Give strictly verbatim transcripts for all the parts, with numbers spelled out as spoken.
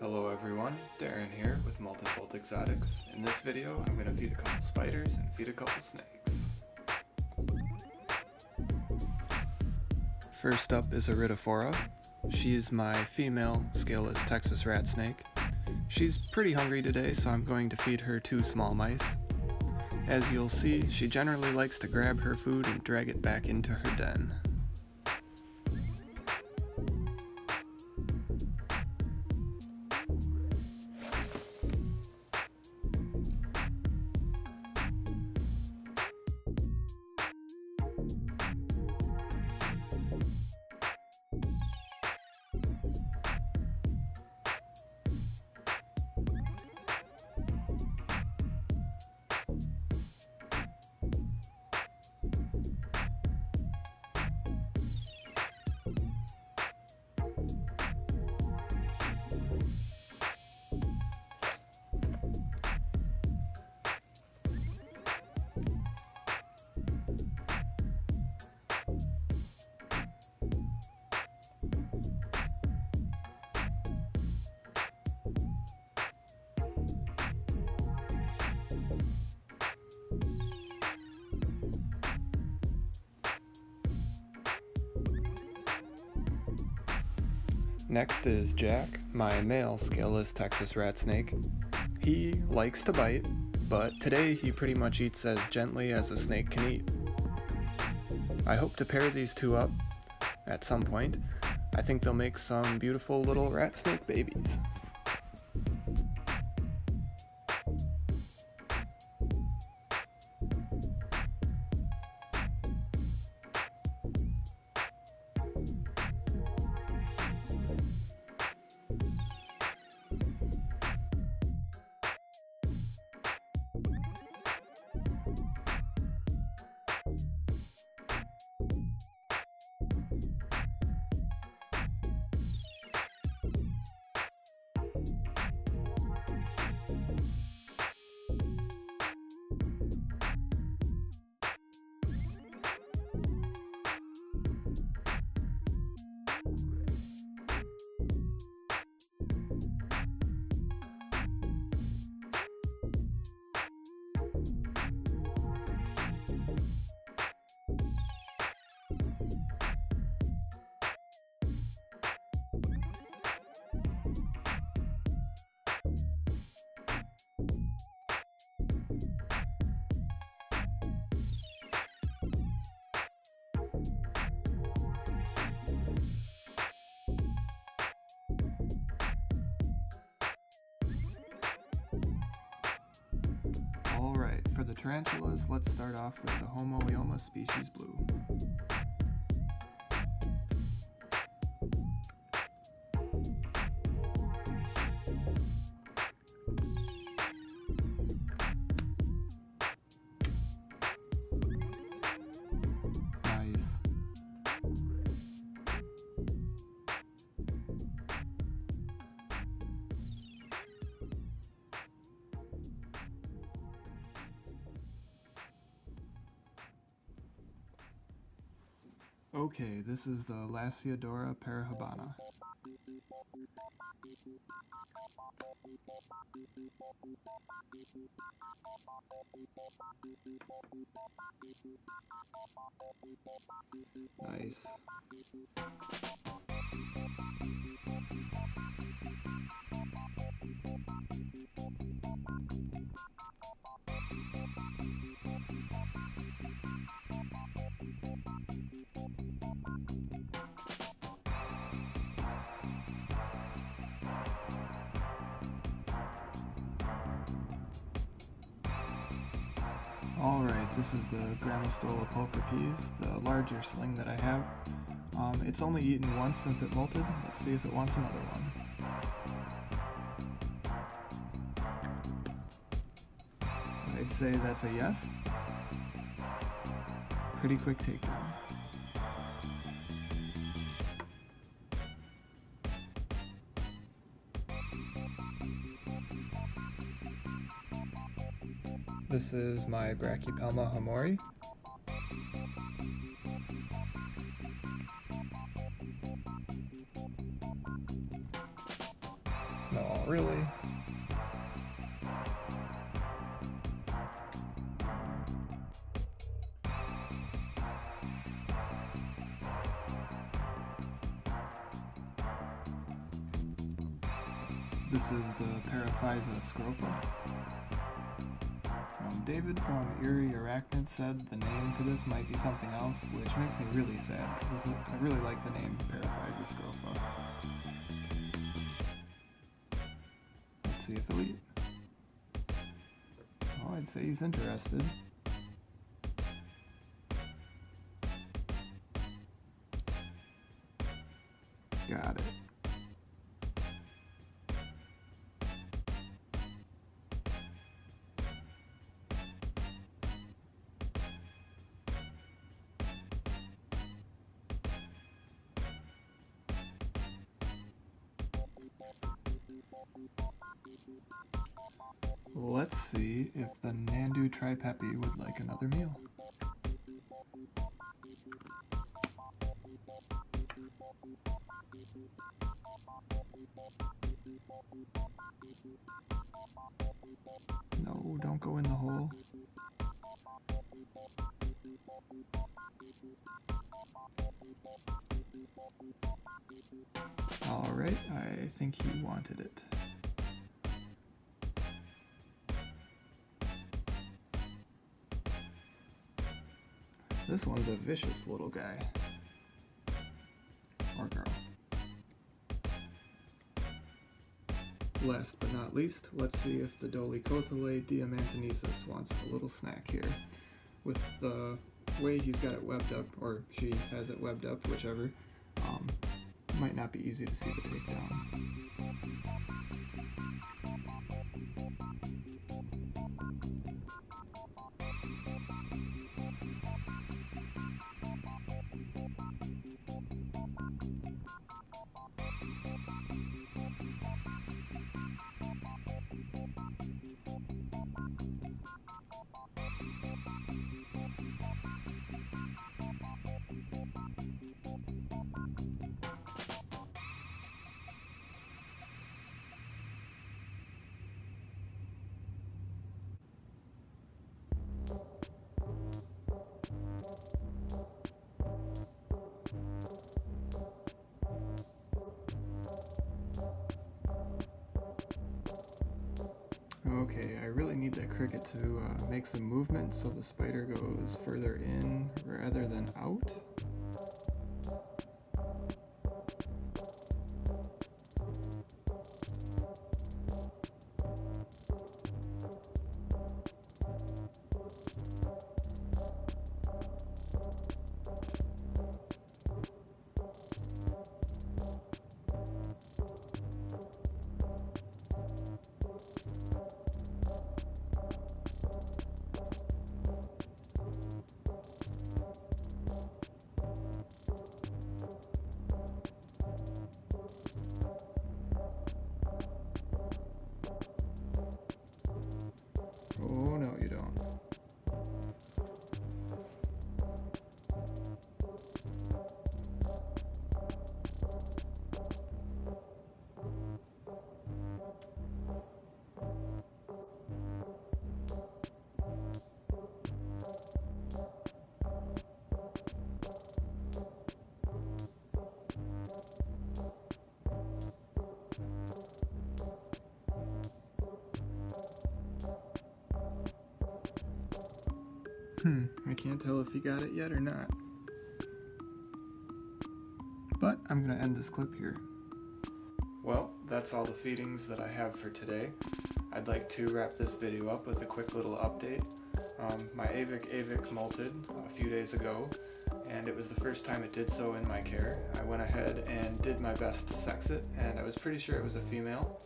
Hello everyone, Darren here with MoltAndBolt Exotics. In this video, I'm going to feed a couple spiders and feed a couple snakes. First up is Aridaphora. She's my female scaleless Texas rat snake. She's pretty hungry today, so I'm going to feed her two small mice. As you'll see, she generally likes to grab her food and drag it back into her den. Next is Jack, my male scaleless Texas rat snake. He likes to bite, but today he pretty much eats as gently as a snake can eat. I hope to pair these two up at some point. I think they'll make some beautiful little rat snake babies. Alright, for the tarantulas, let's start off with the Homoeomma species blue. Okay, this is the Lasiodora Parahybana. Nice. Alright, this is the Grammostola pulchripes, the larger sling that I have. Um, it's only eaten once since it molted. Let's see if it wants another one. I'd say that's a yes. Pretty quick takedown. This is my Brachypelma hamori. No, really. This is the Paraphysa scrofa. Um, David from Eerie Arachnid said the name for this might be something else, which makes me really sad because I really like the name Paraphysa scrofa. Let's see if he'll eat. Oh, I'd say he's interested. Got it. Let's see if the Nandu Tripepii would like another meal. No, don't go in the hole. Alright, I think he wanted it. This one's a vicious little guy. Or girl. Last but not least, let's see if the Dolichothele Diamantinensis wants a little snack here. With the way he's got it webbed up, or she has it webbed up, whichever, um, might not be easy to see the tape down. Okay, I really need that cricket to uh, make some movement so the spider goes further in rather than out. Hmm, I can't tell if he got it yet or not. But I'm going to end this clip here. Well, that's all the feedings that I have for today. I'd like to wrap this video up with a quick little update. Um, my Avic Avic molted a few days ago, and it was the first time it did so in my care. I went ahead and did my best to sex it, and I was pretty sure it was a female.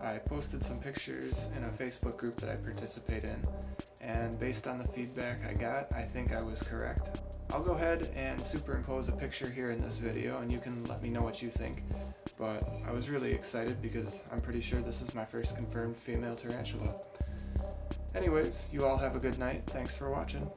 I posted some pictures in a Facebook group that I participate in, and based on the feedback I got, I think I was correct. I'll go ahead and superimpose a picture here in this video and you can let me know what you think, but I was really excited because I'm pretty sure this is my first confirmed female tarantula. Anyways, you all have a good night, thanks for watching.